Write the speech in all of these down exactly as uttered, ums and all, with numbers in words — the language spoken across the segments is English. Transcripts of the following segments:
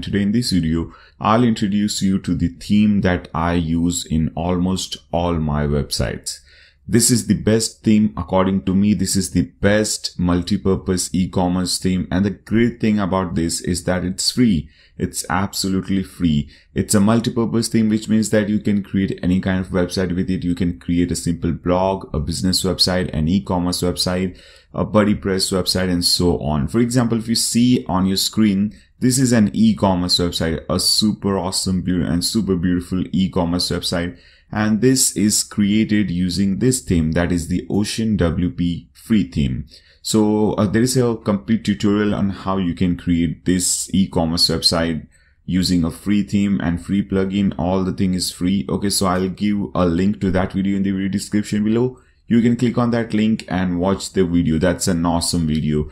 and today in this video, I'll introduce you to the theme that I use in almost all my websites. This is the best theme according to me. This is the best multi-purpose e-commerce theme, and the great thing about this is that it's free. It's absolutely free. It's a multi-purpose theme, which means that you can create any kind of website with it. You can create a simple blog, a business website, an e-commerce website, a BuddyPress website, and so on. For example, if you see on your screen, this is an e-commerce website, a super awesome and super beautiful e-commerce website. And this is created using this theme, that is the Ocean W P free theme. So uh, there is a complete tutorial on how you can create this e-commerce website using a free theme and free plugin. All the thing is free. Okay, so I'll give a link to that video in the video description below. You can click on that link and watch the video. That's an awesome video.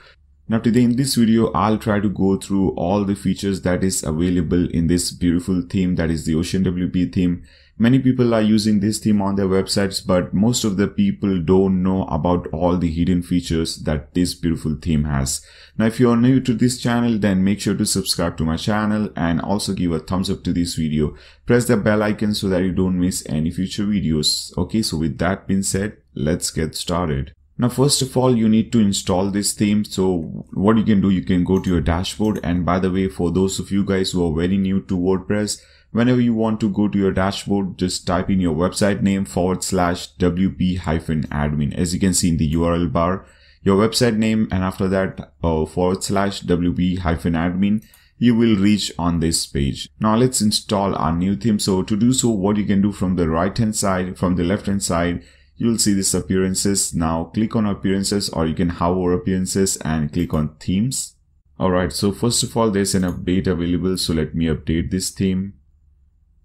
Now today in this video, I'll try to go through all the features that is available in this beautiful theme, that is the Ocean W P theme. Many people are using this theme on their websites, but most of the people don't know about all the hidden features that this beautiful theme has. Now, if you are new to this channel, then make sure to subscribe to my channel and also give a thumbs up to this video. Press the bell icon so that you don't miss any future videos. Okay, so with that being said, let's get started. Now, first of all, you need to install this theme. So what you can do, you can go to your dashboard. And by the way, for those of you guys who are very new to WordPress, whenever you want to go to your dashboard, just type in your website name forward slash wp hyphen admin. As you can see in the U R L bar, your website name, and after that uh, forward slash wp hyphen admin, you will reach on this page. Now let's install our new theme. So to do so, what you can do from the right hand side, from the left hand side, you'll see this appearances. Now click on appearances, or you can hover over appearances and click on themes. Alright, so first of all, there's an update available. So let me update this theme.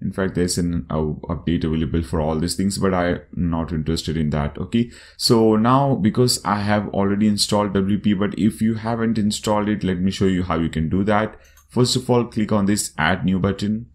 In fact, there's an uh, update available for all these things, but I'm not interested in that. Okay, so now because I have already installed W P, but if you haven't installed it, let me show you how you can do that. First of all, click on this add new button.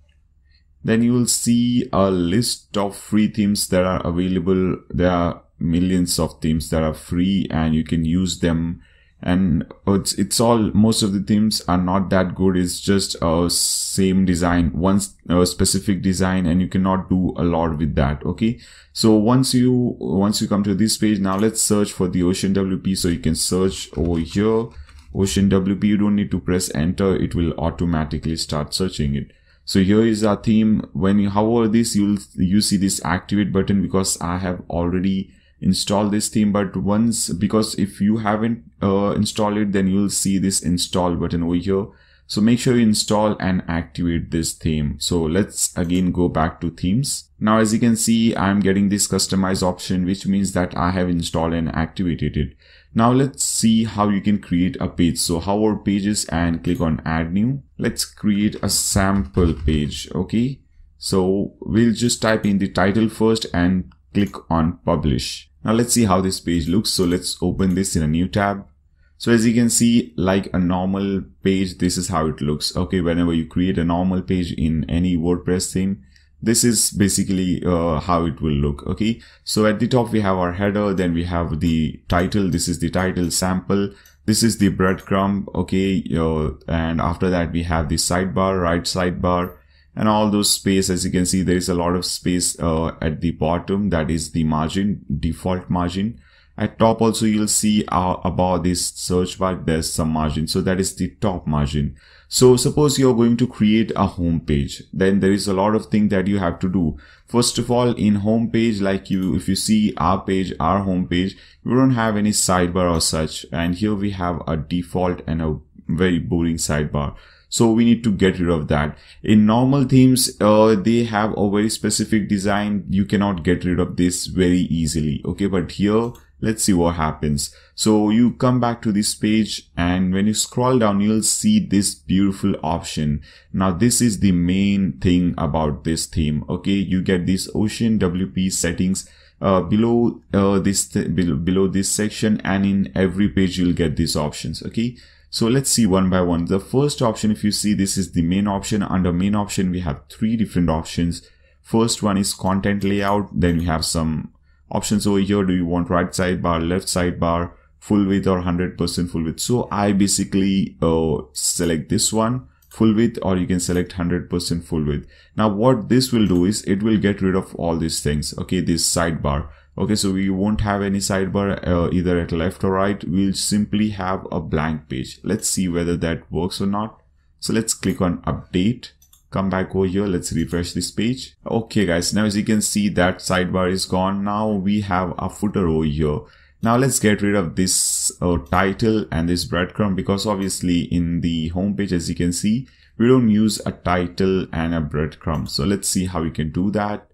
Then you will see a list of free themes that are available. There are millions of themes that are free and you can use them. And it's, it's all, most of the themes are not that good. It's just a same design, one uh, specific design, and you cannot do a lot with that. Okay. So once you, once you come to this page, now let's search for the Ocean W P. So you can search over here, Ocean W P. You don't need to press enter. It will automatically start searching it. So here is our theme. When you hover this, you'll, you see this activate button because I have already installed this theme. But once, because if you haven't uh, installed it, then you'll see this install button over here. So make sure you install and activate this theme. So let's again go back to themes. Now, as you can see, I'm getting this customize option, which means that I have installed and activated it. Now let's see how you can create a page. So hover pages and click on add new. Let's create a sample page. Okay. So we'll just type in the title first and click on publish. Now let's see how this page looks. So let's open this in a new tab. So as you can see, like a normal page, this is how it looks. Okay. Whenever you create a normal page in any WordPress theme, this is basically uh, how it will look. Okay. So at the top, we have our header. Then we have the title. This is the title sample. This is the breadcrumb. Okay. Uh, and after that, we have the sidebar, right sidebar, and all those space. As you can see, there is a lot of space uh, at the bottom. That is the margin, default margin. At top also, you'll see uh, above this search bar, there's some margin. So that is the top margin. So suppose you're going to create a home page, then there is a lot of things that you have to do. First of all, in home page, like you, if you see our page, our home page, we don't have any sidebar or such. And here we have a default and a very boring sidebar. So we need to get rid of that. In normal themes, uh, they have a very specific design. You cannot get rid of this very easily. Okay. But here, let's see what happens. So you come back to this page, and when you scroll down, you'll see this beautiful option. Now this is the main thing about this theme. Okay. You get this Ocean W P settings uh, below, uh, this th below, below this section, and in every page, you'll get these options. Okay. So let's see one by one. The first option, if you see, this is the main option. Under main option, we have three different options. First one is content layout. Then we have some options over here. Do you want right sidebar, left sidebar, full width, or one hundred percent full width? So I basically uh, select this one. full width, or you can select one hundred percent full width. Now what this will do is it will get rid of all these things, okay, this sidebar. Okay, so we won't have any sidebar uh, either at left or right. We'll simply have a blank page. Let's see whether that works or not. So let's click on update. Come back over here. Let's refresh this page. Okay guys, now as you can see that sidebar is gone. Now we have a footer over here. Now let's get rid of this uh, title and this breadcrumb, because obviously in the homepage, as you can see, we don't use a title and a breadcrumb. So let's see how we can do that.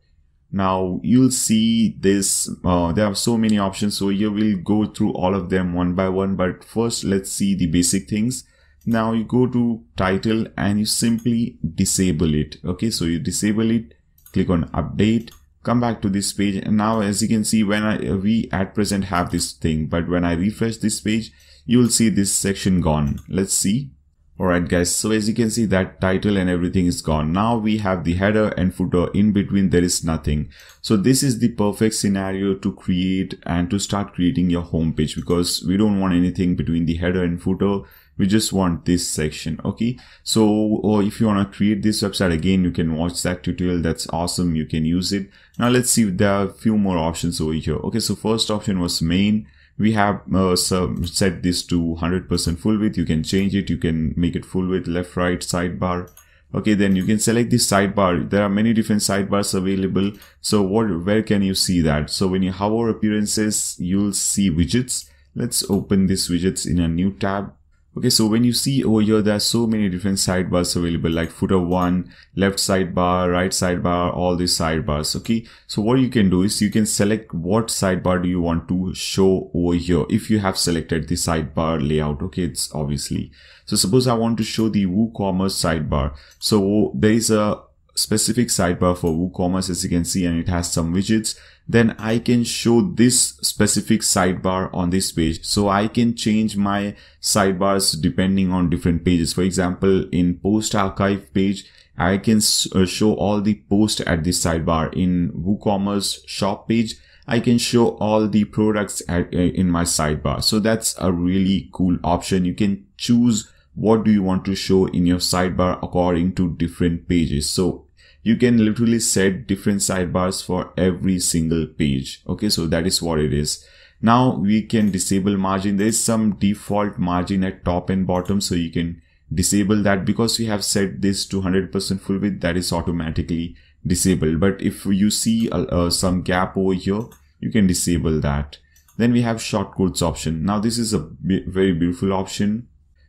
Now you'll see this, uh, there are so many options. So here we'll go through all of them one by one, but first let's see the basic things. Now you go to title and you simply disable it. Okay, so you disable it, click on update, come back to this page. And now as you can see, when I, we at present have this thing, but when I refresh this page, you will see this section gone. Let's see. Alright guys, so as you can see that title and everything is gone. Now we have the header and footer. In between there is nothing. So this is the perfect scenario to create and to start creating your homepage, because we don't want anything between the header and footer. We just want this section. Okay, so or if you want to create this website, again you can watch that tutorial. That's awesome, you can use it. Now let's see if there are a few more options over here. Okay, so first option was main. We have uh, set this to one hundred percent full width. You can change it, you can make it full width, left, right, sidebar. Okay, then you can select this sidebar. There are many different sidebars available. So what, where can you see that? So when you hover appearances, you'll see widgets. Let's open this widgets in a new tab. Okay, so when you see over here, there are so many different sidebars available, like footer one, left sidebar, right sidebar, all these sidebars. Okay, so what you can do is you can select what sidebar do you want to show over here if you have selected the sidebar layout. Okay, it's obviously. So suppose I want to show the WooCommerce sidebar. So there is a specific sidebar for WooCommerce, as you can see, and it has some widgets. Then I can show this specific sidebar on this page. So I can change my sidebars depending on different pages. For example, in post archive page, I can show all the posts at this sidebar. In WooCommerce shop page, I can show all the products at, in my sidebar. So that's a really cool option. You can choose what do you want to show in your sidebar according to different pages. So you can literally set different sidebars for every single page. Okay, so that is what it is. Now we can disable margin. There is some default margin at top and bottom, so you can disable that. Because we have set this to one hundred percent full width, that is automatically disabled. But if you see uh, uh, some gap over here, you can disable that. Then we have shortcodes option. Now this is a very beautiful option.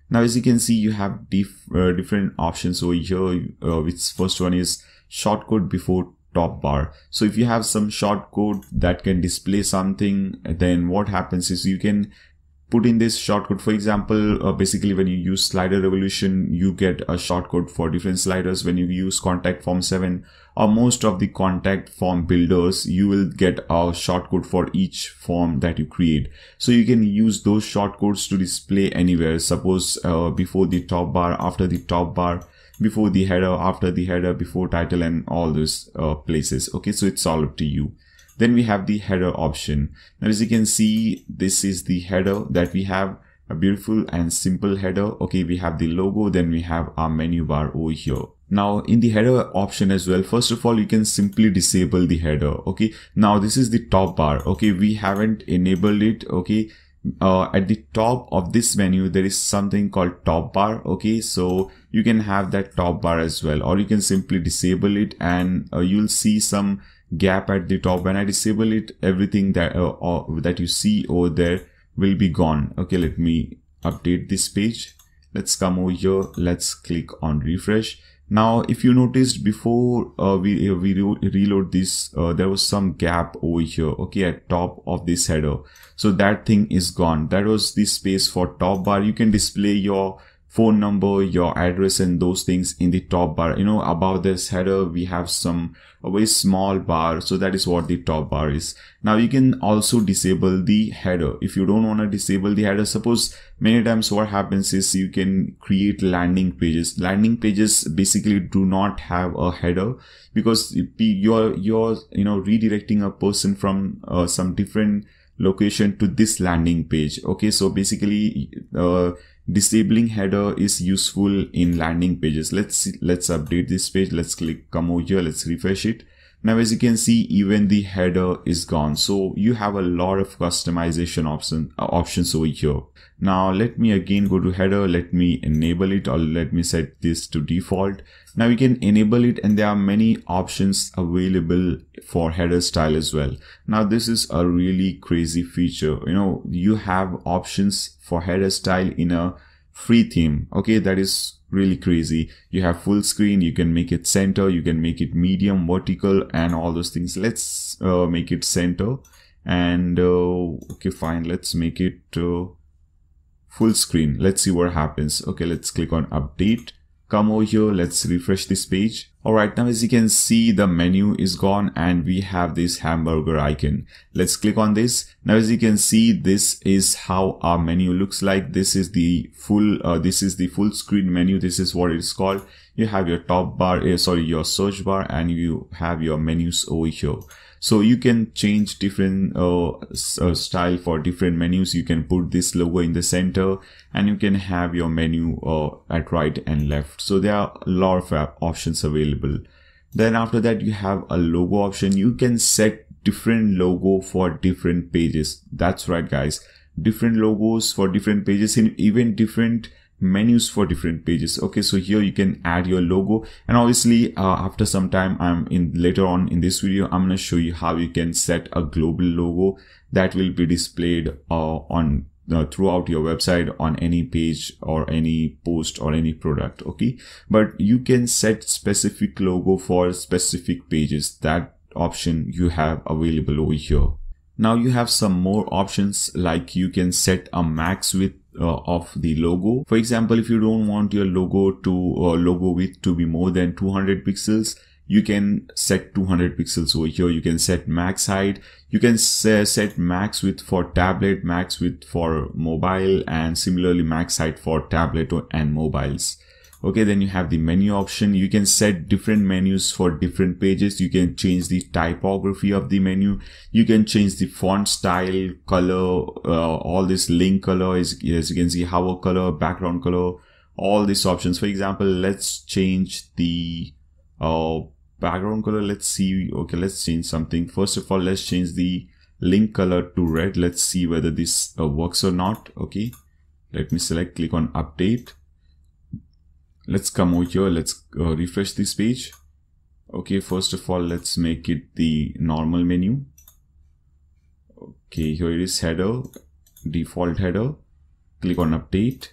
Now as you can see, you have dif uh, different options over here, uh, which first one is shortcode before top bar. So if you have some shortcode that can display something, then what happens is you can put in this shortcode. For example, uh, basically when you use Slider Revolution, you get a shortcode for different sliders. When you use Contact Form seven or most of the contact form builders, you will get a shortcode for each form that you create. So you can use those shortcodes to display anywhere. Suppose uh, before the top bar, after the top bar, before the header, after the header, before title, and all those uh, places. Okay, so it's all up to you. Then we have the header option. Now as you can see, this is the header that we have, a beautiful and simple header. Okay, we have the logo, then we have our menu bar over here. Now in the header option as well, first of all, you can simply disable the header. Okay, now this is the top bar. Okay, we haven't enabled it. Okay, uh, at the top of this menu, there is something called top bar. Okay, so you can have that top bar as well, or you can simply disable it, and uh, you'll see some gap at the top. When I disable it, everything that uh, uh, that you see over there will be gone. Okay, let me update this page. Let's come over here, let's click on refresh. Now if you noticed, before uh, we, uh, we reload this, uh, there was some gap over here, okay, at top of this header. So that thing is gone. That was the space for top bar. You can display your phone number, your address, and those things in the top bar. You know, above this header, we have some a very small bar. So that is what the top bar is. Now you can also disable the header. If you don't want to disable the header, suppose many times what happens is you can create landing pages. Landing pages basically do not have a header, because you're, you're you know, redirecting a person from uh, some different location to this landing page. Okay, so basically uh, disabling header is useful in landing pages. Let's see, let's update this page. Let's click come over here. Let's refresh it. Now, as you can see, even the header is gone. So you have a lot of customization option, uh, options over here. Now, let me again go to header. Let me enable it, or let me set this to default. Now you can enable it, and there are many options available for header style as well. Now, this is a really crazy feature. You know, you have options for header style in a free theme. Okay, that is really crazy. You have full screen, you can make it center, you can make it medium, vertical, and all those things. Let's uh, make it center, and uh, okay, fine, let's make it uh, full screen. Let's see what happens. Okay, let's click on update. Come over here, let's refresh this page. Alright, now as you can see, the menu is gone and we have this hamburger icon. Let's click on this. Now as you can see, this is how our menu looks like. This is the full, uh, this is the full screen menu. This is what it's called. You have your top bar, uh, sorry, your search bar, and you have your menus over here. So you can change different uh, uh, style for different menus. You can put this logo in the center, and you can have your menu uh, at right and left. So there are a lot of uh, options available. Then after that, you have a logo option. You can set different logo for different pages. That's right, guys, different logos for different pages, and even different menus for different pages. Okay, so here you can add your logo, and obviously uh, after some time, I'm in later on in this video, I'm gonna show you how you can set a global logo that will be displayed uh, on Uh, throughout your website, on any page or any post or any product. Okay, but you can set specific logo for specific pages. That option you have available over here. Now you have some more options, like you can set a max width uh, of the logo. For example, if you don't want your logo to uh, logo width to be more than two hundred pixels, you can set two hundred pixels over here. You can set max height. You can set max width for tablet, max width for mobile, and similarly max height for tablet and mobiles. Okay, then you have the menu option. You can set different menus for different pages. You can change the typography of the menu. You can change the font style, color, uh, all this link color, as, as you can see, hover color, background color, all these options. For example, let's change the uh, background color. Let's see. Okay, let's change something. First of all, let's change the link color to red. Let's see whether this uh, works or not. Okay, let me select, click on update. Let's come over here. Let's uh, refresh this page. Okay, first of all, let's make it the normal menu. Okay, here it is, header, default header. Click on update.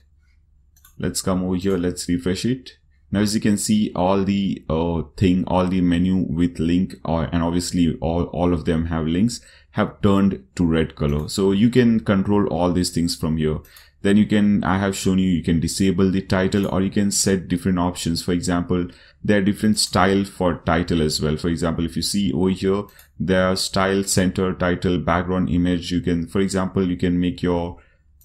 Let's come over here. Let's refresh it. Now, as you can see, all the uh, thing, all the menu with link, uh, and obviously all, all of them have links, have turned to red color. So you can control all these things from here. Then you can, I have shown you, you can disable the title, or you can set different options. For example, there are different style for title as well. For example, if you see over here, there are style, center, title, background, image. You can, for example, you can make your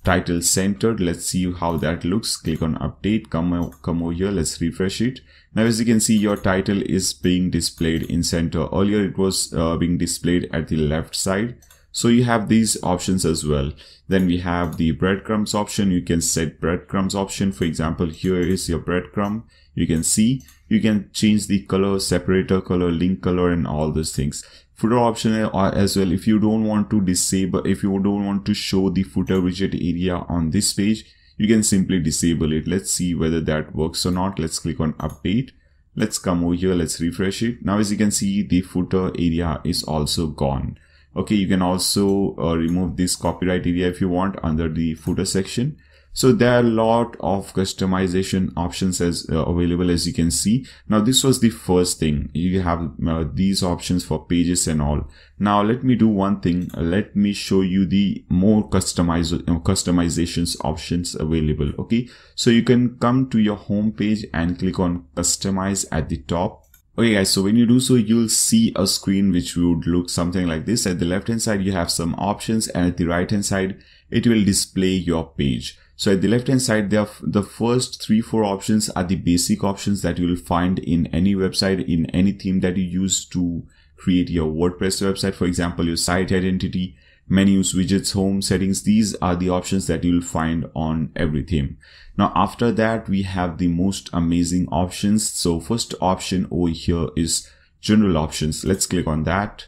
title centered. Let's see how that looks. Click on update. Come, come over here. Let's refresh it. Now, as you can see, your title is being displayed in center. Earlier, it was uh, being displayed at the left side. So you have these options as well. Then we have the breadcrumbs option. You can set breadcrumbs option. For example, here is your breadcrumb. You can see, you can change the color, separator color, link color, and all those things. Footer option as well. If you don't want to disable, if you don't want to show the footer widget area on this page, you can simply disable it. Let's see whether that works or not. Let's click on update. Let's come over here. Let's refresh it. Now, as you can see, the footer area is also gone. Okay, you can also uh, remove this copyright area if you want under the footer section. So there are a lot of customization options as uh, available, as you can see. Now, this was the first thing. You have uh, these options for pages and all. Now, let me do one thing. Let me show you the more customize uh, customizations options available. Okay, so you can come to your home page and click on customize at the top. Okay, guys, so when you do so, you'll see a screen which would look something like this. At the left hand side, you have some options, and at the right hand side, it will display your page. So at the left hand side, there are the first three, four options are the basic options that you will find in any website, in any theme that you use to create your WordPress website. For example, your site identity, menus, widgets, home, settings. These are the options that you'll find on every theme. Now after that, we have the most amazing options. So first option over here is general options. Let's click on that.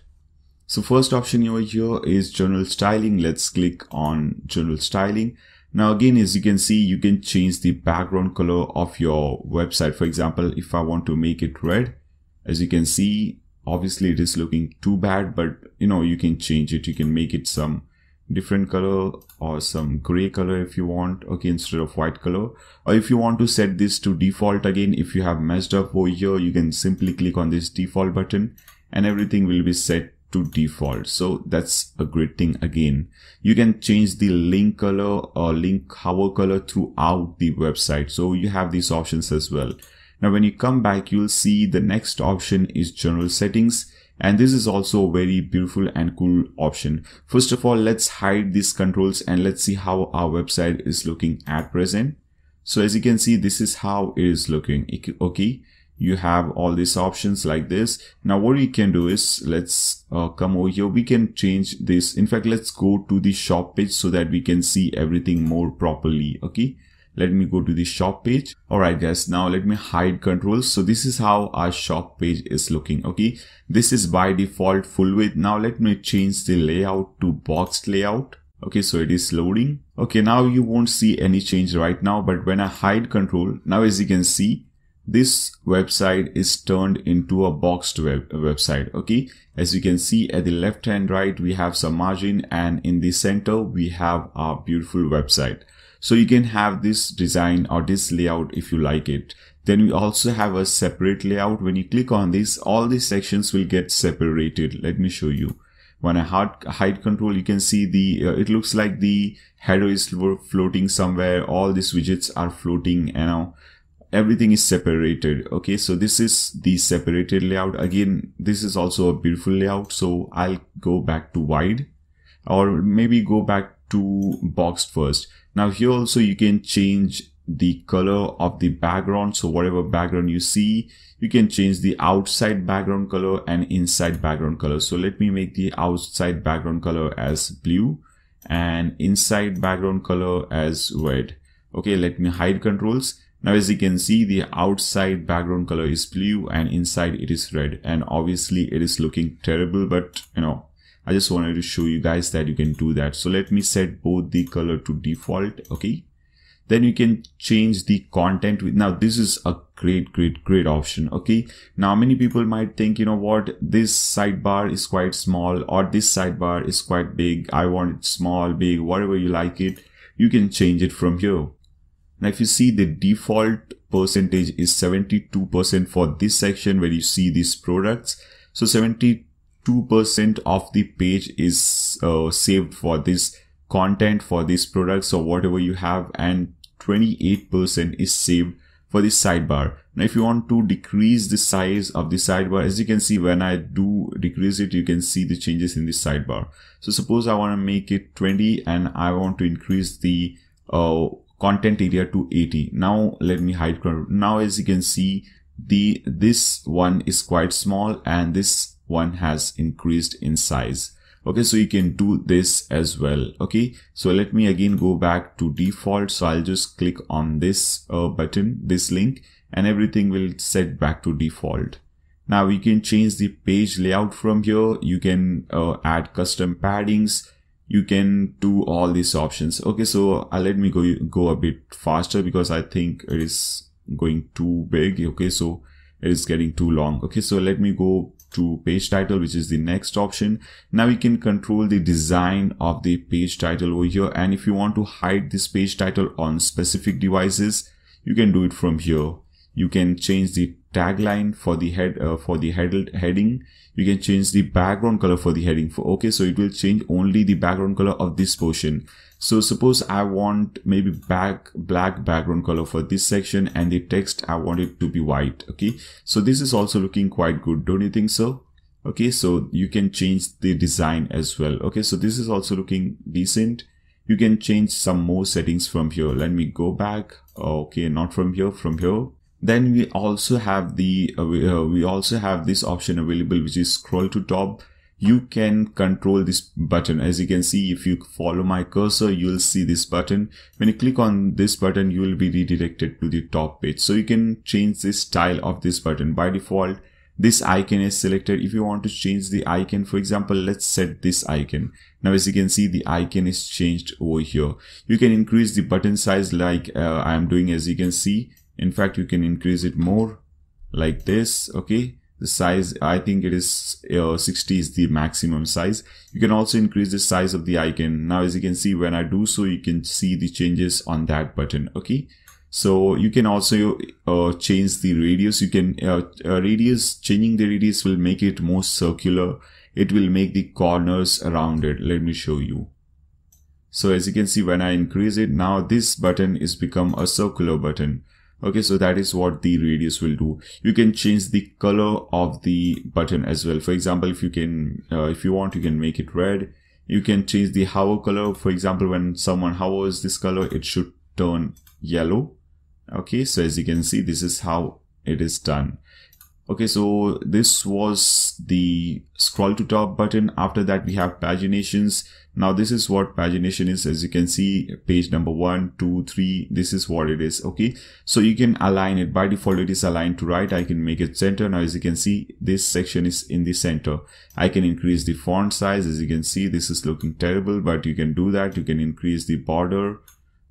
So first option over here is general styling. Let's click on general styling. Now again, as you can see, you can change the background color of your website. For example, if I want to make it red, as you can see, obviously it is looking too bad, but you know, you can change it. You can make it some different color or some gray color if you want, okay, instead of white color. Or if you want to set this to default, again, if you have messed up over here, you can simply click on this default button and everything will be set to default. So that's a great thing. Again, you can change the link color or link hover color throughout the website. So you have these options as well. Now when you come back, you'll see the next option is general settings, and this is also a very beautiful and cool option. First of all, let's hide these controls and let's see how our website is looking at present. So as you can see, this is how it is looking. Okay, you have all these options like this. Now what we can do is, let's uh, come over here. We can change this. In fact, let's go to the shop page so that we can see everything more properly. Okay, let me go to the shop page. All right guys, now let me hide controls. So this is how our shop page is looking. Okay, this is by default full width. Now let me change the layout to boxed layout. Okay, so it is loading. Okay, now you won't see any change right now, but when I hide control, now as you can see, this website is turned into a boxed web website. Okay, as you can see, at the left and right we have some margin, and in the center we have our beautiful website. So you can have this design or this layout if you like it. Then we also have a separate layout. When you click on this, all these sections will get separated. Let me show you. When I hide control, you can see the uh, it looks like the header is floating somewhere. All these widgets are floating, you know. Everything is separated. Okay, so this is the separated layout. Again, this is also a beautiful layout. So I'll go back to wide, or maybe go back to boxed first. Now here also you can change the color of the background. So whatever background you see, you can change the outside background color and inside background color. So let me make the outside background color as blue and inside background color as red. Okay, let me hide controls. Now as you can see, the outside background color is blue and inside it is red, and obviously it is looking terrible, but you know, I just wanted to show you guys that you can do that. So let me set both the color to default. Okay, then you can change the content with. Now this is a great great great option. Okay, now many people might think, you know what, this sidebar is quite small, or this sidebar is quite big. I want it small, big, whatever you like it. You can change it from here. Now if you see, the default percentage is seventy-two percent for this section where you see these products. So seventy-two percent of the page is uh, saved for this content, for these products or whatever you have, and twenty-eight percent is saved for this sidebar. Now if you want to decrease the size of the sidebar, as you can see, when I do decrease it, you can see the changes in the sidebar. So suppose I want to make it twenty and I want to increase the uh, content area to eighty. Now let me hide. Now as you can see, the this one is quite small and this one has increased in size. Okay, so you can do this as well. Okay, so let me again go back to default. So I'll just click on this uh, button, this link, and everything will set back to default. Now we can change the page layout from here. You can uh, add custom paddings. You can do all these options. Okay, so uh, let me go go a bit faster because I think it is going too big. Okay, so it is getting too long. Okay, so let me go to page title, which is the next option. Now we can control the design of the page title over here, and if you want to hide this page title on specific devices, you can do it from here. You can change the tagline for the head uh, for the head, heading. You can change the background color for the heading. For okay, so it will change only the background color of this portion. So suppose I want maybe back black background color for this section, and the text I want it to be white. Okay, so this is also looking quite good, don't you think so? Okay, so you can change the design as well. Okay, so this is also looking decent. You can change some more settings from here. Let me go back. Okay, not from here, from here. Then we also have the uh, we, uh, we also have this option available, which is scroll to top. you can control this button. As you can see, if you follow my cursor, you will see this button. When you click on this button, you will be redirected to the top page. So you can change the style of this button. By default, this icon is selected. If you want to change the icon, for example, let's set this icon. Now, as you can see, the icon is changed over here. You can increase the button size like uh, I am doing, as you can see. In fact, you can increase it more like this. Okay. The size, I think it is uh, sixty is the maximum size. You can also increase the size of the icon. Now, as you can see, when I do so, you can see the changes on that button. Okay. So you can also uh, change the radius. You can uh, uh, radius, changing the radius will make it more circular. It will make the corners rounded. Let me show you. So as you can see, when I increase it, now this button is become a circular button. Okay, so that is what the radius will do. You can change the color of the button as well. For example, if you can, uh, if you want, you can make it red. You can change the hover color. For example, when someone hovers this color, it should turn yellow. Okay, so as you can see, this is how it is done. Okay, so this was the scroll to top button. After that, we have paginations. Now this is what pagination is. As you can see, page number one, two, three, this is what it is. Okay, so you can align it. By default, it is aligned to right. I can make it center. Now, as you can see, this section is in the center. I can increase the font size. As you can see, this is looking terrible, but you can do that. You can increase the border.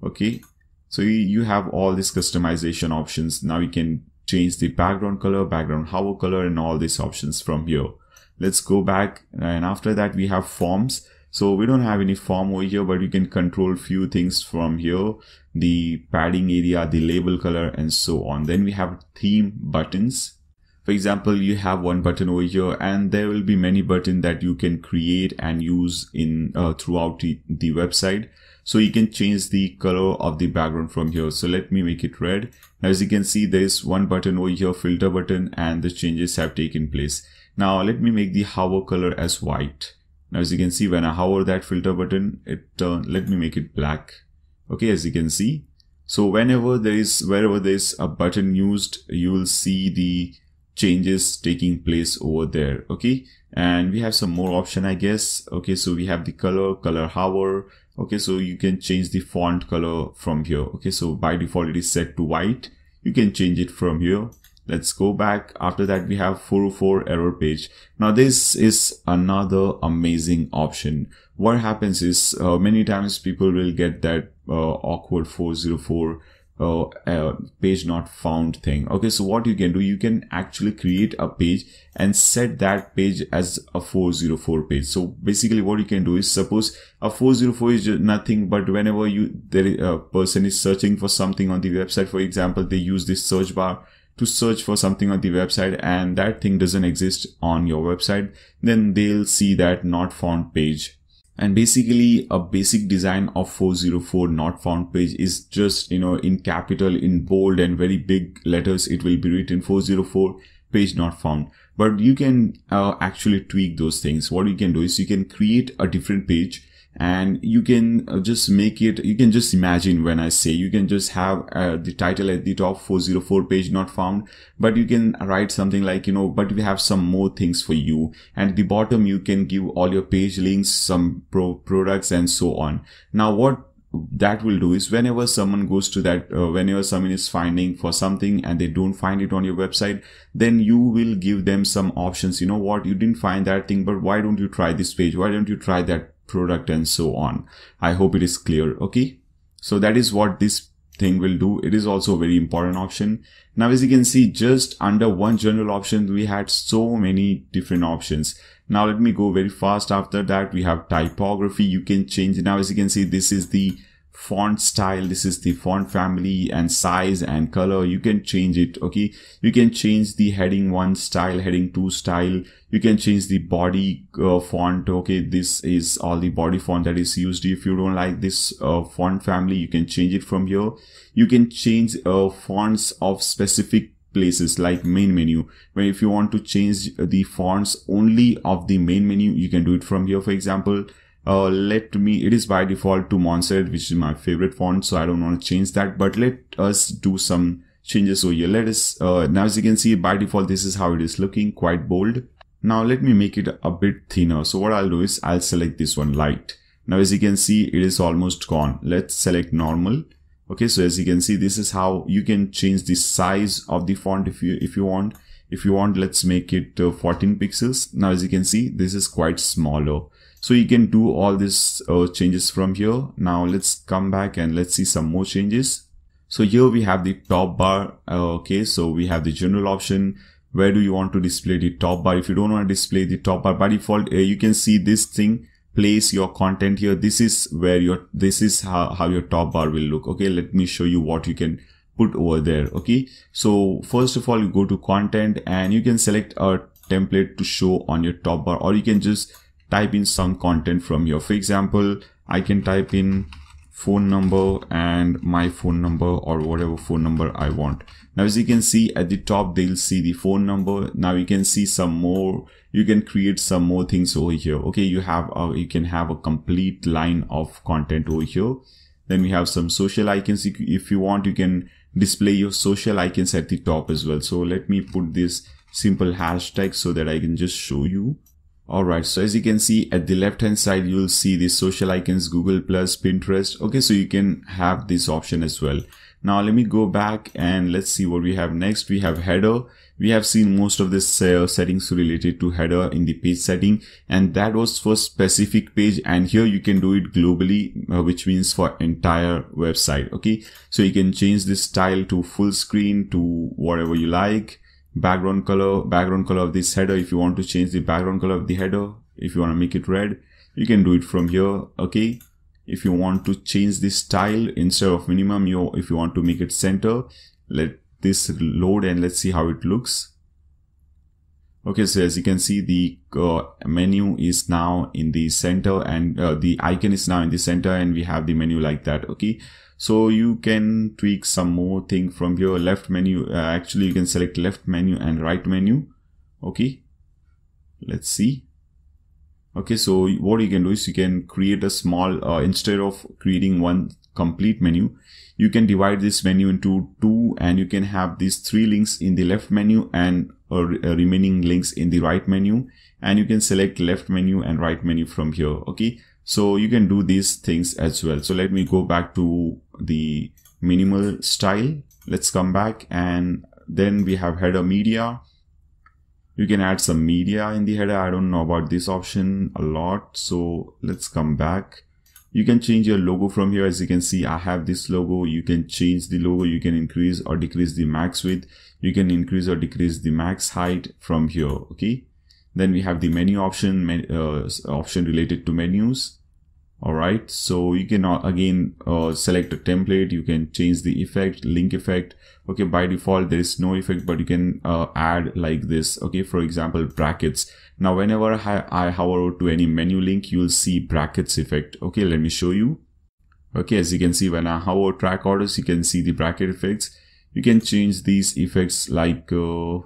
Okay, so you have all these customization options. Now you can change the background color, background hover color, and all these options from here. Let's go back, and after that we have forms. So we don't have any form over here, but you can control few things from here. The padding area, the label color, and so on. Then we have theme buttons. For example, you have one button over here, and there will be many buttons that you can create and use in uh, throughout the, the website. So you can change the color of the background from here. So let me make it red. Now, as you can see, there is one button over here, filter button, and the changes have taken place. Now let me make the hover color as white. Now, as you can see, when I hover that filter button, it uh, let me make it black. Okay, as you can see. So whenever there is, wherever there is a button used, you will see the changes taking place over there. Okay, and we have some more option, I guess. Okay, so we have the color, color hover. Okay, so you can change the font color from here. Okay, so by default it is set to white. You can change it from here. Let's go back. After that, we have four oh four error page. Now this is another amazing option. What happens is uh, many times people will get that uh, awkward four oh four Uh, uh, page not found thing. Okay, so what you can do, you can actually create a page and set that page as a four oh four page. So basically what you can do is, suppose a four oh four is nothing, but whenever you there a person is searching for something on the website, for example, they use this search bar to search for something on the website, and that thing doesn't exist on your website, then they'll see that not found page. And basically a basic design of four oh four not found page is just, you know, in capital, in bold and very big letters, it will be written four oh four page not found. But you can uh, actually tweak those things. What you can do is you can create a different page, and you can just make it, you can just imagine when I say, you can just have uh, the title at the top, four oh four page not found, but you can write something like, you know, but we have some more things for you. And at the bottom, you can give all your page links, some pro products, and so on. Now, what that will do is, whenever someone goes to that, uh, whenever someone is finding for something and they don't find it on your website, then you will give them some options. You know what, you didn't find that thing, but why don't you try this page? Why don't you try that product, and so on. I hope it is clear. Okay, so that is what this thing will do. It is also a very important option. Now, as you can see, just under one general option, we had so many different options. Now let me go very fast. After that, we have typography. You can change. Now, as you can see, this is the font style, this is the font family and size and color. You can change it. Okay, you can change the heading one style, heading two style. You can change the body uh, font. Okay, this is all the body font that is used. If you don't like this uh, font family, you can change it from here. You can change uh, fonts of specific places like main menu, where if you want to change the fonts only of the main menu, you can do it from here. For example, Uh, let me, it is by default to Montserrat, which is my favorite font, so I don't want to change that, but let us do some changes over here. Let us, uh, now as you can see, by default, this is how it is looking, quite bold. Now let me make it a bit thinner. So what I'll do is I'll select this one, light. Now as you can see, it is almost gone. Let's select normal. Okay, so as you can see, this is how you can change the size of the font if you if you want. If you want, let's make it uh, fourteen pixels. Now as you can see, this is quite smaller. So you can do all these uh, changes from here. Now let's come back and let's see some more changes. So here we have the top bar. Uh, okay, so we have the general option. Where do you want to display the top bar? If you don't want to display the top bar by default, uh, you can see this thing. Place your content here. This is where your this is how, how your top bar will look. Okay, let me show you what you can put over there. Okay, so first of all, you go to content and you can select a template to show on your top bar, or you can just type in some content from here. For example, I can type in phone number and my phone number, or whatever phone number I want. Now as you can see at the top, they'll see the phone number. Now you can see some more, you can create some more things over here. Okay, you have a, you can have a complete line of content over here. Then we have some social icons. If you want, you can display your social icons at the top as well. So let me put this simple hashtag so that I can just show you. Alright, so as you can see at the left hand side, you will see the social icons, Google plus, Pinterest. Okay, so you can have this option as well. Now let me go back and let's see what we have next. We have header. We have seen most of this uh, settings related to header in the page setting, and that was for specific page, and here you can do it globally, uh, which means for entire website. Okay, so you can change this style to full screen, to whatever you like. Background color, background color of this header. If you want to change the background color of the header, if you want to make it red, you can do it from here. Okay, if you want to change the style instead of minimum, you if you want to make it center. Let this load and let's see how it looks. Okay, so as you can see, the uh, menu is now in the center, and uh, the icon is now in the center, and we have the menu like that. Okay, so you can tweak some more thing from your left menu. Uh, actually, you can select left menu and right menu. Okay, let's see. Okay, so what you can do is you can create a small, uh, instead of creating one complete menu, you can divide this menu into two, and you can have these three links in the left menu and uh, remaining links in the right menu. And you can select left menu and right menu from here. Okay, so you can do these things as well. So let me go back to the minimal style. Let's come back, and then we have header media. You can add some media in the header. I don't know about this option a lot, so let's come back. You can change your logo from here. As you can see, I have this logo. You can change the logo. You can increase or decrease the max width. You can increase or decrease the max height from here. Okay, then we have the menu option, uh, option related to menus. All right, so you can again uh, select a template. You can change the effect, link effect. Okay, by default there is no effect, but you can uh, add like this. Okay, for example, brackets. Now whenever I, I hover to any menu link, you will see brackets effect. Okay, let me show you. Okay, as you can see, when I hover track orders, you can see the bracket effects. You can change these effects like uh,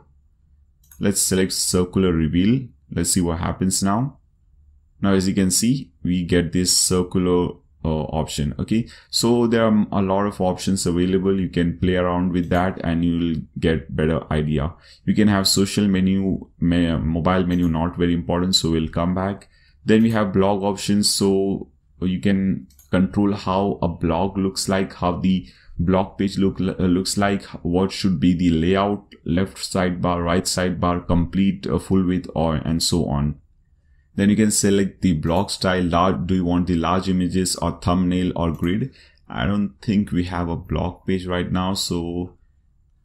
let's select circular reveal. Let's see what happens now. Now, as you can see, we get this circular uh, option. Okay, so there are a lot of options available. You can play around with that and you will get better idea. You can have social menu, mobile menu, not very important, so we'll come back. Then we have blog options, so you can control how a blog looks like, how the blog page look uh, looks like, what should be the layout, left sidebar, right sidebar, complete, uh, full width, or and so on. Then you can select the blog style. Large, do you want the large images or thumbnail or grid? I don't think we have a blog page right now, so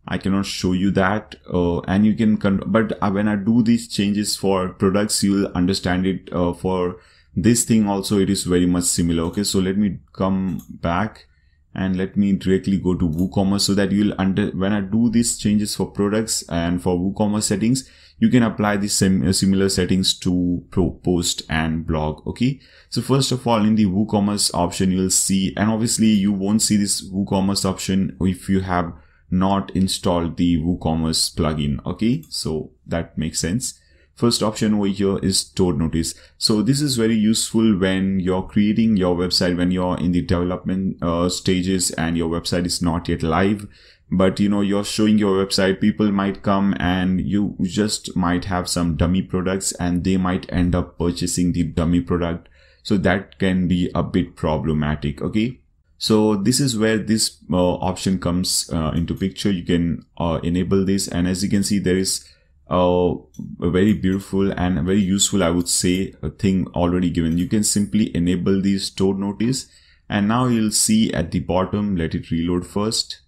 I cannot show you that. Uh, and you can, con but when I do these changes for products, you will understand it. Uh, for this thing also, it is very much similar. Okay, so let me come back and let me directly go to WooCommerce, so that you'll under when I do these changes for products and for WooCommerce settings, you can apply the same similar settings to pro post and blog. Okay, so first of all, in the WooCommerce option, you'll see, and obviously you won't see this WooCommerce option if you have not installed the WooCommerce plugin. Okay, so that makes sense. First option over here is stored notice. So this is very useful when you're creating your website, when you're in the development uh, stages and your website is not yet live, but you know, you're showing your website, people might come and you just might have some dummy products and they might end up purchasing the dummy product. So that can be a bit problematic. Okay. So this is where this uh, option comes uh, into picture. You can uh, enable this, and as you can see, there is uh, a very beautiful and a very useful, I would say, a thing already given. You can simply enable the stored notice, and now you'll see at the bottom, let it reload first.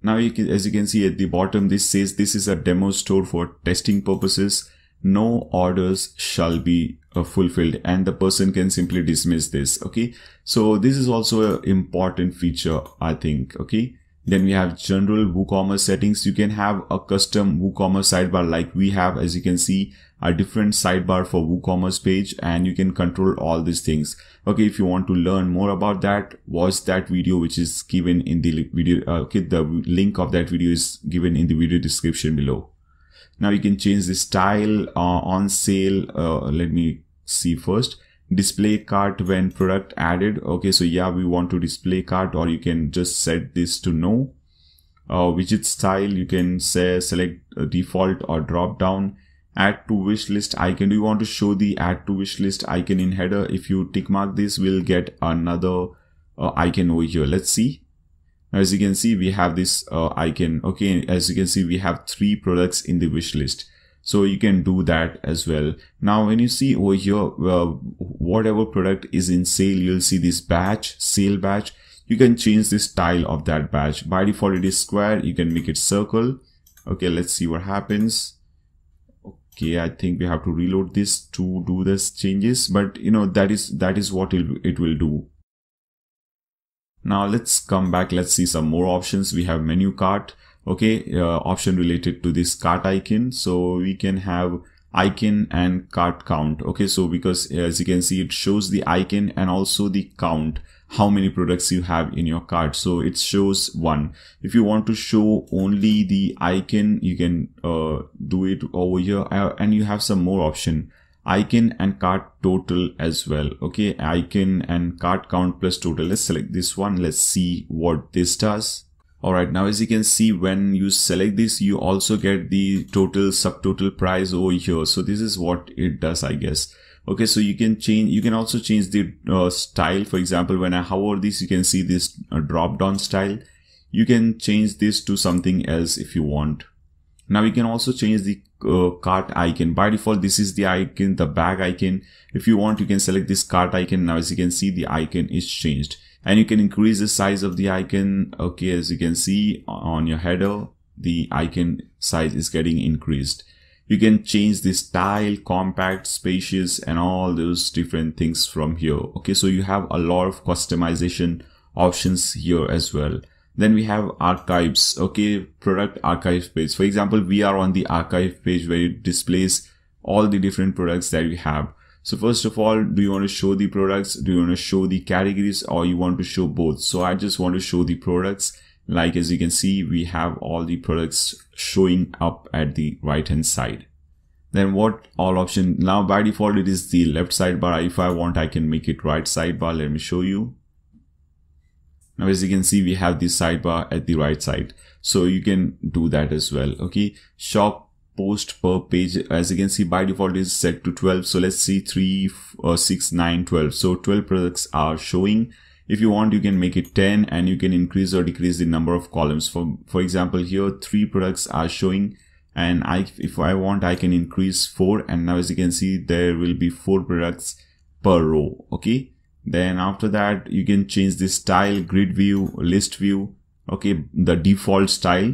Now you can, as you can see at the bottom, this says this is a demo store for testing purposes. No orders shall be uh, fulfilled, and the person can simply dismiss this. Okay. So this is also an important feature, I think. Okay. Then we have general WooCommerce settings. You can have a custom WooCommerce sidebar like we have, as you can see, a different sidebar for WooCommerce page, and you can control all these things. Okay. If you want to learn more about that, watch that video, which is given in the video. Uh, okay. The link of that video is given in the video description below. Now you can change the style uh, on sale. Uh, let me see first. Display cart when product added. Okay, so yeah, we want to display cart, or you can just set this to no. Uh, widget style, you can say select default or drop down. Add to wish list icon. Do you want to show the add to wish list icon in header? If you tick mark this, we'll get another uh, icon over here. Let's see. As you can see, we have this uh, icon. Okay, as you can see, we have three products in the wish list. So you can do that as well. Now, when you see over here, uh, whatever product is in sale, you'll see this batch, sale batch. You can change the style of that batch. By default, it is square. You can make it circle. Okay, let's see what happens. Okay, I think we have to reload this to do these changes. But you know, that is that is what it will do. Now let's come back. Let's see some more options. We have menu cart. Okay. Uh, option related to this cart icon. So we can have icon and cart count. Okay. So because as you can see, it shows the icon and also the count, how many products you have in your cart. So it shows one. If you want to show only the icon, you can uh, do it over here, uh, and you have some more option. Icon and cart total as well. Okay, icon and cart count plus total. Let's select this one. Let's see what this does. All right, now as you can see, when you select this, you also get the total, subtotal, price over here. So this is what it does, I guess. Okay, so you can change, you can also change the uh, style. For example, when I hover this, you can see this uh, drop down style. You can change this to something else if you want. Now you can also change the uh, cart icon. By default, this is the icon, the bag icon. If you want, you can select this cart icon. Now, as you can see, the icon is changed, and you can increase the size of the icon. Okay, as you can see on your header, the icon size is getting increased. You can change the style, compact, spacious, and all those different things from here. Okay, so you have a lot of customization options here as well. Then we have archives. Okay, product archive page. For example, we are on the archive page where it displays all the different products that we have. So first of all, do you want to show the products? Do you want to show the categories, or you want to show both? So I just want to show the products. Like as you can see, we have all the products showing up at the right hand side. Then what all option? Now by default, it is the left sidebar. If I want, I can make it right sidebar. Let me show you. Now, as you can see, we have this sidebar at the right side. So you can do that as well. Okay. Shop post per page. As you can see, by default is set to twelve. So let's see three, four, six, nine, twelve. So twelve products are showing. If you want, you can make it ten, and you can increase or decrease the number of columns. For, for example, here three products are showing, and I, if I want, I can increase four. And now as you can see, there will be four products per row. Okay. Then after that, you can change the style, grid view, list view. Okay, the default style.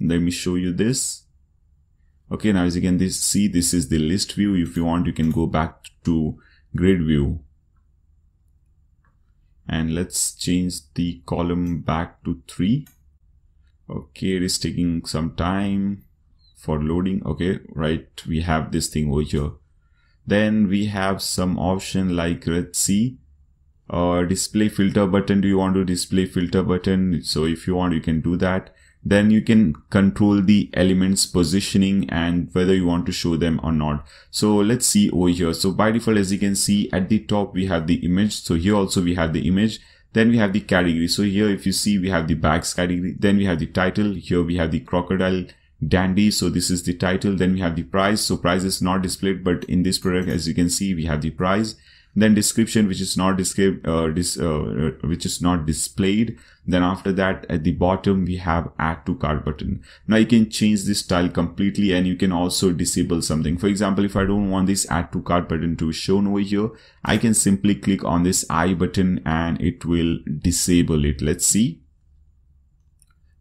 Let me show you this. Okay, now as you can this, see, this is the list view. If you want, you can go back to grid view. And let's change the column back to three. Okay, it is taking some time for loading. Okay, right, we have this thing over here. Then we have some option like, let's see, Uh, display filter button. Do you want to display filter button? So if you want, you can do that. then you can control the elements positioning and whether you want to show them or not. So let's see over here. So by default, as you can see at the top, we have the image. So here also we have the image. Then we have the category. So here, if you see, we have the bags category. Then we have the title. Here we have the crocodile dandy. So this is the title. Then we have the price. So price is not displayed, but in this product, as you can see, we have the price. Then description, which is not described, uh, dis, uh, which is not displayed. Then after that, at the bottom, we have add to cart button. Now you can change this style completely, and you can also disable something. For example, if I don't want this add to cart button to be shown over here, I can simply click on this I button and it will disable it. Let's see.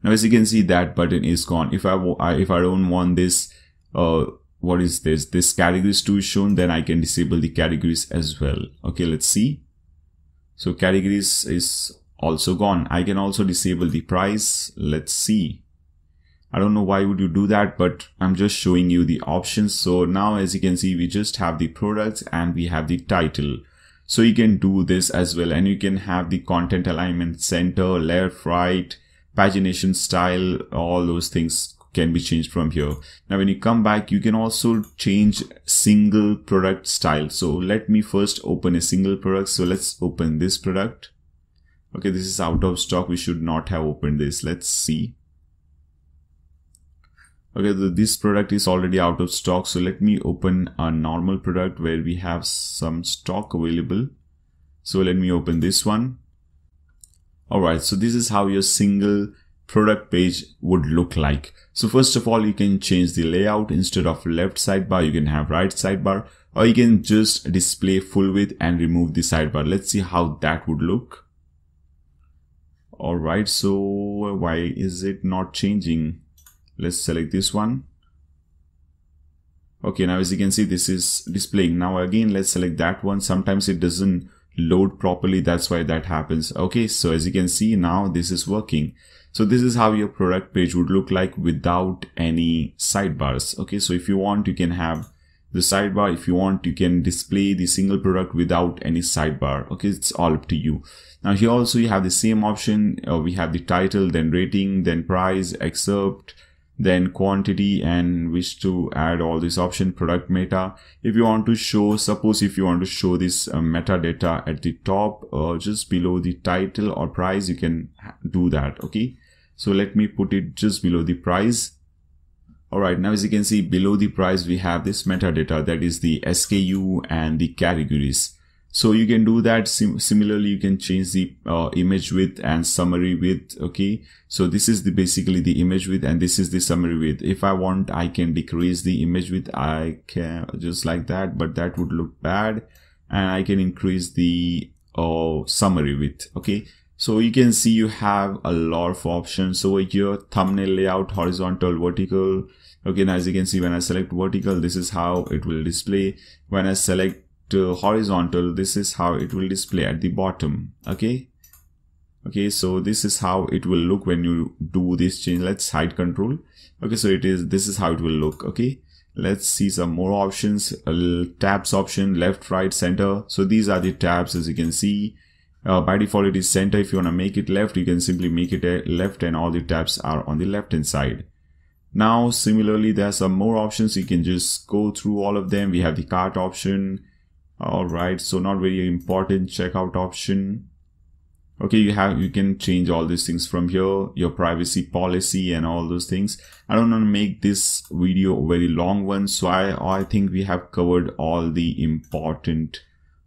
Now, as you can see, that button is gone. If I, if I don't want this, uh, what is this this categories to be shown, then I can disable the categories as well. Okay, let's see. So categories is also gone. I can also disable the price. Let's see. I don't know why would you do that, but I'm just showing you the options. So now as you can see, we just have the products and we have the title. So you can do this as well, and you can have the content alignment, center, left, right, pagination, style, all those things can be changed from here. Now when you come back, you can also change single product style. So let me first open a single product. So let's open this product. Okay, this is out of stock. We should not have opened this. Let's see. Okay, so this product is already out of stock. So let me open a normal product where we have some stock available. So let me open this one. All right, so this is how your single product page would look like. So first of all, you can change the layout. Instead of left sidebar, you can have right sidebar, or you can just display full width and remove the sidebar. Let's see how that would look. All right, so why is it not changing? Let's select this one. Okay, now as you can see, this is displaying. Now again, let's select that one. Sometimes it doesn't load properly, that's why that happens. Okay, so as you can see, now this is working. So this is how your product page would look like without any sidebars. Okay, so if you want, you can have the sidebar. If you want, you can display the single product without any sidebar. Okay, it's all up to you. Now here also you have the same option. Uh, we have the title, then rating, then price, excerpt, then quantity, and wish to add all this option, product meta. If you want to show, suppose if you want to show this uh, metadata at the top or uh, just below the title or price, you can do that. Okay, so let me put it just below the price. All right, now as you can see, below the price we have this metadata, that is the S K U and the categories. So you can do that. Sim similarly, you can change the uh, image width and summary width. Okay, so this is the basically the image width, and this is the summary width. If I want, I can decrease the image width. I can just like that, but that would look bad. And I can increase the uh, summary width. Okay, so you can see you have a lot of options. So here, thumbnail layout, horizontal, vertical. Okay, now as you can see, when I select vertical, this is how it will display. When I select to horizontal, this is how it will display at the bottom. Okay, okay, so this is how it will look when you do this change. Let's hide control. Okay, so it is this is how it will look. Okay, let's see some more options. Uh, tabs option, left, right, center. So these are the tabs, as you can see. Uh, by default it is center. If you want to make it left, you can simply make it left, and all the tabs are on the left hand side. Now similarly, there are some more options. You can just go through all of them. We have the cart option. All right, so not very important. Checkout option. Okay, you have you can change all these things from here. Your privacy policy and all those things. I don't want to make this video a very long one, so I I think we have covered all the important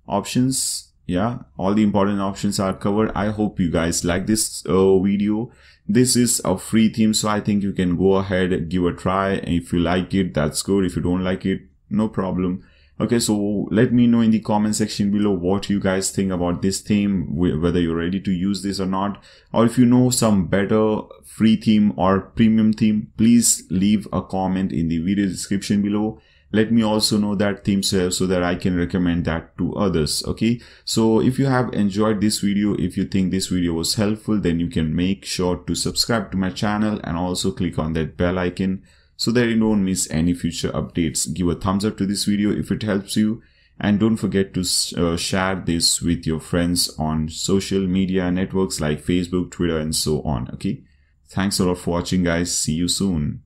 options. Yeah, all the important options are covered. I hope you guys like this uh, video. This is a free theme, so I think you can go ahead and give a try. And if you like it, that's good. If you don't like it, no problem. Okay, so let me know in the comment section below what you guys think about this theme, whether you're ready to use this or not. Or if you know some better free theme or premium theme, please leave a comment in the video description below. Let me also know that theme so that I can recommend that to others. Okay, so if you have enjoyed this video, if you think this video was helpful, then you can make sure to subscribe to my channel and also click on that bell icon, so that you don't miss any future updates. Give a thumbs up to this video if it helps you, and don't forget to uh, share this with your friends on social media networks like Facebook, Twitter, and so on. Okay, Thanks a lot for watching, guys. See you soon.